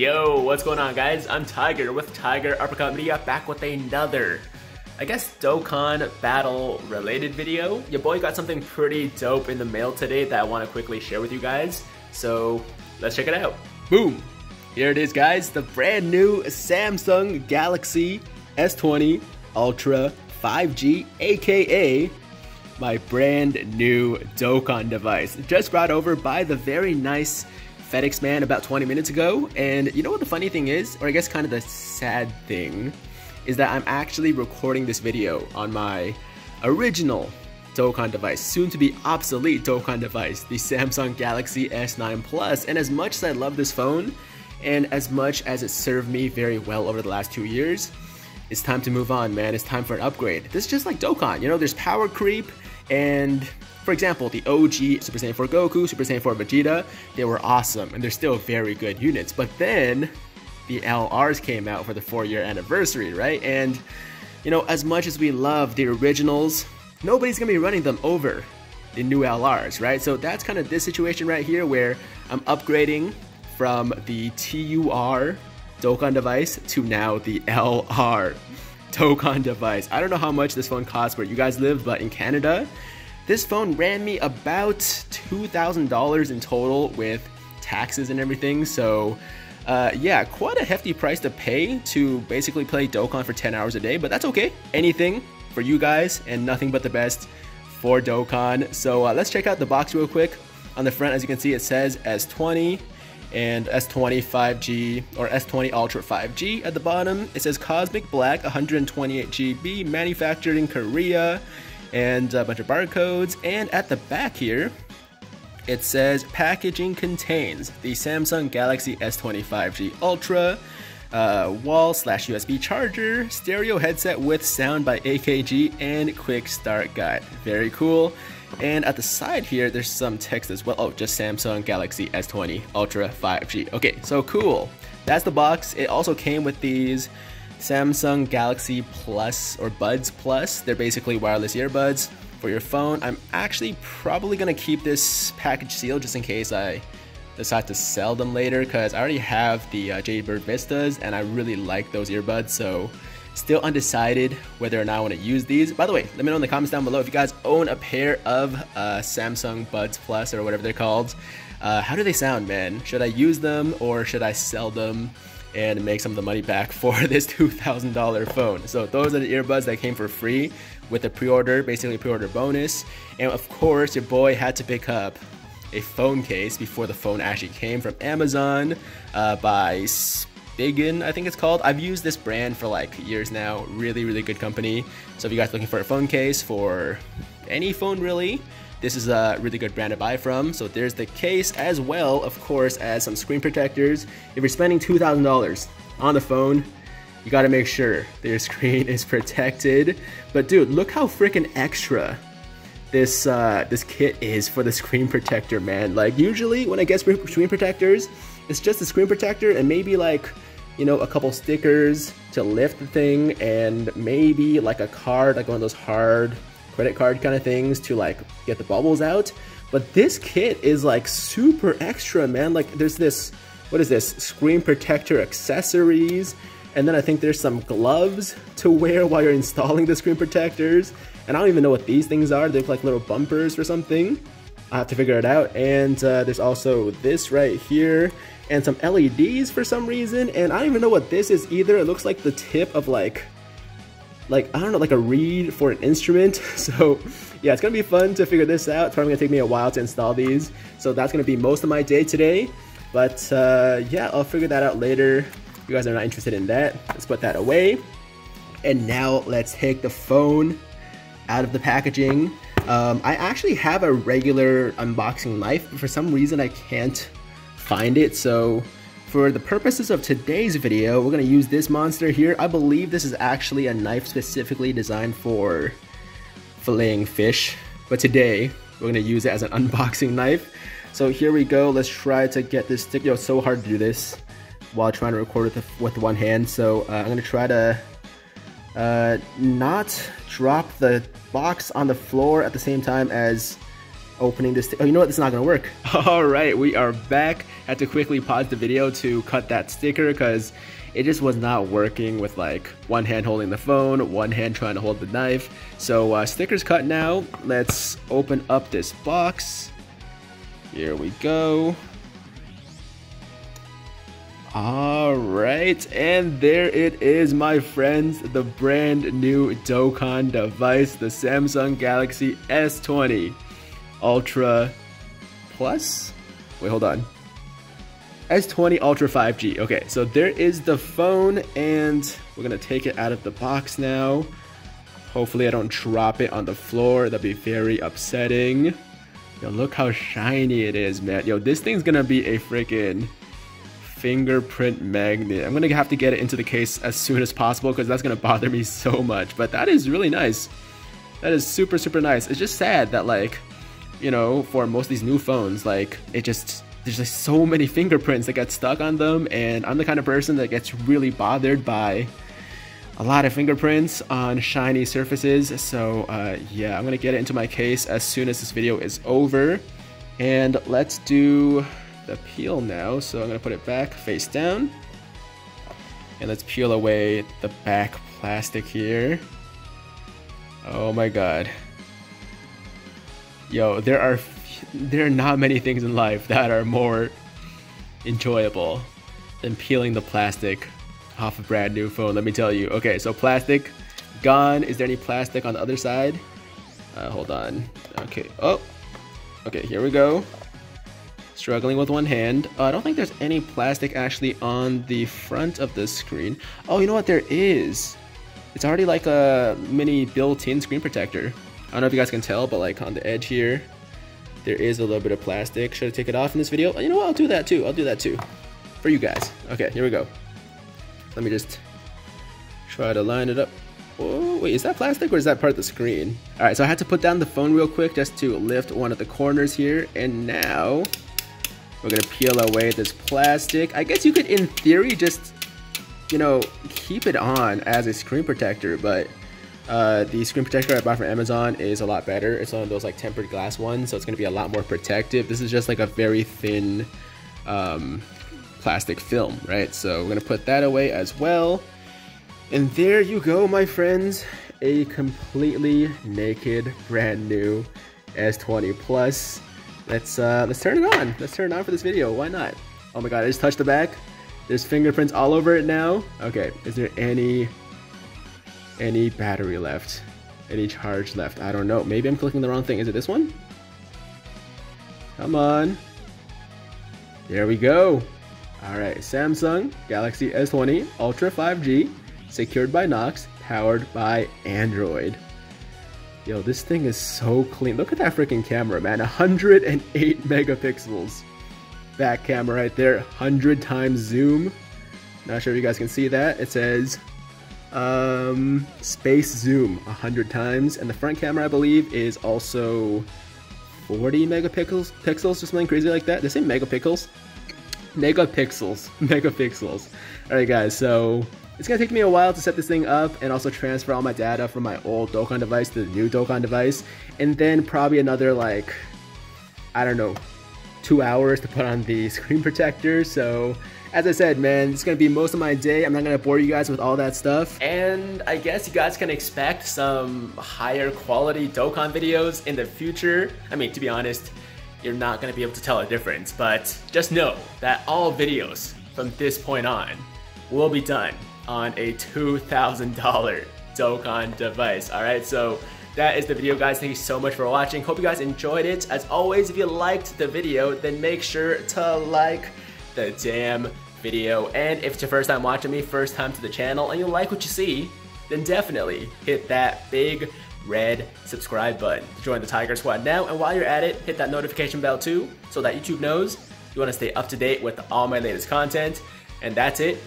Yo, what's going on, guys? I'm Tiger with Tiger Uppercut Media, back with another, I guess, Dokkan Battle related video. Your boy got something pretty dope in the mail today that I want to quickly share with you guys, so let's check it out. Boom! Here it is, guys, the brand new Samsung Galaxy S20 Ultra 5G, aka my brand new Dokkan device, just brought over by the very nice FedEx man about 20 minutes ago. And you know what the funny thing is, or I guess kind of the sad thing, is that I'm actually recording this video on my original Dokkan device, soon to be obsolete Dokkan device, the Samsung Galaxy S9 Plus. And as much as I love this phone, and as much as it served me very well over the last 2 years, it's time to move on, man. It's time for an upgrade. This is just like Dokkan, you know, there's power creep. And for example, the OG Super Saiyan 4 Goku, Super Saiyan 4 Vegeta, they were awesome and they're still very good units. But then the LRs came out for the 4-year anniversary, right? And you know, as much as we love the originals, nobody's gonna be running them over the new LRs, right? So that's kind of this situation right here where I'm upgrading from the TUR Dokkan device to now the LR Dokkan device. I don't know how much this phone costs where you guys live, but in Canada, this phone ran me about $2,000 in total with taxes and everything. So yeah, quite a hefty price to pay to basically play Dokkan for 10 hours a day, but that's okay. Anything for you guys and nothing but the best for Dokkan. So let's check out the box real quick. On the front, as you can see, it says S20 and S20 5G or S20 Ultra 5G. At the bottom, it says Cosmic Black 128GB, manufactured in Korea, and a bunch of barcodes. And at the back here, it says packaging contains the Samsung Galaxy S20 5G Ultra, wall/USB charger, stereo headset with sound by AKG, and quick start guide. Very cool. And at the side here, there's some text as well. Oh, just Samsung Galaxy S20 Ultra 5G. Okay, so cool. That's the box. It also came with these Samsung Galaxy Plus or Buds Plus. They're basically wireless earbuds for your phone. I'm actually probably gonna keep this package sealed just in case I decide to sell them later, because I already have the Jaybird Vistas and I really like those earbuds. So still undecided whether or not I want to use these. By the way, let me know in the comments down below if you guys own a pair of Samsung Buds Plus or whatever they're called. How do they sound, man? Should I use them or should I sell them and make some of the money back for this $2,000 phone? So those are the earbuds that came for free with a pre-order, basically a pre-order bonus. And of course, your boy had to pick up a phone case before the phone actually came from Amazon by Biggin, I think it's called. I've used this brand for like years now. Really, really good company. So if you guys are looking for a phone case for any phone really, this is a really good brand to buy from. So there's the case as well, of course, as some screen protectors. If you're spending $2,000 on the phone, you gotta make sure that your screen is protected. But dude, look how freaking extra this this kit is for the screen protector, man. Like usually when I get screen protectors, it's just a screen protector and maybe like, you know, a couple stickers to lift the thing, and maybe like a card, like one of those hard credit card kind of things to like get the bubbles out. But this kit is like super extra, man. Like there's this, what is this, screen protector accessories, and then I think there's some gloves to wear while you're installing the screen protectors. And I don't even know what these things are. They're like little bumpers or something. I'll have to figure it out. And there's also this right here and some LEDs for some reason. And I don't even know what this is either. It looks like the tip of like I don't know, like a reed for an instrument. So yeah, it's gonna be fun to figure this out. It's probably gonna take me a while to install these, so that's gonna be most of my day today. But yeah, I'll figure that out later. If you guys are not interested in that, let's put that away. And now let's take the phone out of the packaging. I actually have a regular unboxing knife, but for some reason I can't find it. So for the purposes of today's video, we're gonna use this monster here. I believe this is actually a knife specifically designed for filleting fish, but today we're gonna use it as an unboxing knife. So here we go. Let's try to get this stick. Yo, it's so hard to do this while trying to record with one hand. So I'm gonna try to not drop the box on the floor at the same time as opening this. Oh, you know what? This is not gonna work. All right, we are back. Had to quickly pause the video to cut that sticker because it just was not working with like one hand holding the phone, one hand trying to hold the knife. So sticker's cut now. Let's open up this box. Here we go. All right, and there it is, my friends, the brand new Dokkan device, the Samsung Galaxy S20 Ultra Plus? Wait, hold on. S20 Ultra 5G. Okay, so there is the phone, and we're gonna take it out of the box now. Hopefully I don't drop it on the floor. That'd be very upsetting. Yo, look how shiny it is, man. Yo, this thing's gonna be a freaking fingerprint magnet. I'm gonna have to get it into the case as soon as possible because that's gonna bother me so much. But that is really nice. That is super, super nice. It's just sad that, like, you know, for most of these new phones, like, it just... there's like so many fingerprints that got stuck on them, and I'm the kind of person that gets really bothered by a lot of fingerprints on shiny surfaces. So yeah, I'm gonna get it into my case as soon as this video is over. And let's do the peel now. So I'm gonna put it back face down, and let's peel away the back plastic here. Oh my god. Yo, there are not many things in life that are more enjoyable than peeling the plastic off a brand new phone, let me tell you. Okay, so plastic gone. Is there any plastic on the other side? Hold on. Okay. Oh, okay, here we go. Struggling with one hand. I don't think there's any plastic actually on the front of the screen. Oh, you know what, there is. It's already like a mini built-in screen protector. I don't know if you guys can tell, but like on the edge here, there is a little bit of plastic. Should I take it off in this video? You know what? I'll do that too. I'll do that too for you guys. Okay, here we go. Let me just try to line it up. Oh, wait, is that plastic or is that part of the screen? All right, so I had to put down the phone real quick just to lift one of the corners here. And now we're gonna peel away this plastic. I guess you could, in theory, just, you know, keep it on as a screen protector, but the screen protector I bought from Amazon is a lot better. It's one of those like tempered glass ones, so it's gonna be a lot more protective. This is just like a very thin plastic film, right? So we're gonna put that away as well. And there you go, my friends, a completely naked brand new S20 Plus. Let's turn it on. Let's turn it on for this video. Why not? Oh my god, I just touched the back. There's fingerprints all over it now. Okay, is there any battery left, any charge left? I don't know, maybe I'm clicking the wrong thing. Is it this one? Come on, there we go. All right, Samsung Galaxy S20 Ultra 5G, secured by Knox, powered by Android. Yo, this thing is so clean. Look at that freaking camera, man. 108 megapixels. Back camera right there, 100 times zoom. Not sure if you guys can see that. It says space zoom 100 times, and the front camera I believe is also 40 megapixels or something crazy like that. They say megapixels. All right guys, so it's gonna take me a while to set this thing up and also transfer all my data from my old Dokkan device to the new Dokkan device, and then probably another, like, I don't know, 2 hours to put on the screen protector. So as I said, man, it's gonna be most of my day. I'm not gonna bore you guys with all that stuff. And I guess you guys can expect some higher quality Dokkan videos in the future. I mean, to be honest, you're not gonna be able to tell a difference, but just know that all videos from this point on will be done on a $2,000 Dokkan device, all right? So that is the video, guys. Thank you so much for watching. Hope you guys enjoyed it. As always, if you liked the video, then make sure to like the damn video. And if it's your first time watching me, first time to the channel, and you like what you see, then definitely hit that big red subscribe button to join the Tiger Squad now. And while you're at it, hit that notification bell too, so that YouTube knows you want to stay up to date with all my latest content. And that's it.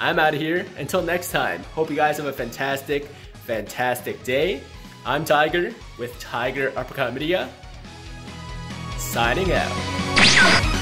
I'm out of here. Until next time, hope you guys have a fantastic, fantastic day. I'm Tiger with Tiger Uppercut Media, signing out.